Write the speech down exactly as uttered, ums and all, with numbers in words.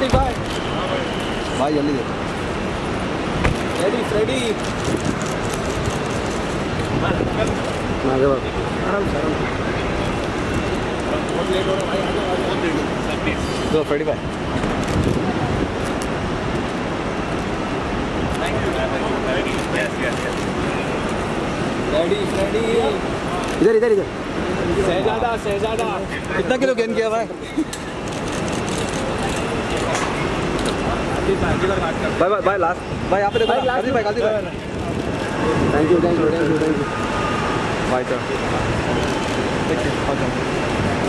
जल्दी भाई भाई जल्दी फ्रेडी फ्रेडी आराम से आराम बहुत लेट हो रहा भाई बहुत लेट हो तो फ्रेडी भाई thank you Freddie yes yes yes Freddie Freddie इधर इधर इधर शहजादा शहजादा कितना किलो गेन किया भाई भाई भाई भाई लास्ट भाई आप देखो गाजी भाई गाजी भाई thank you thank you thank you भाई सर थैंक यू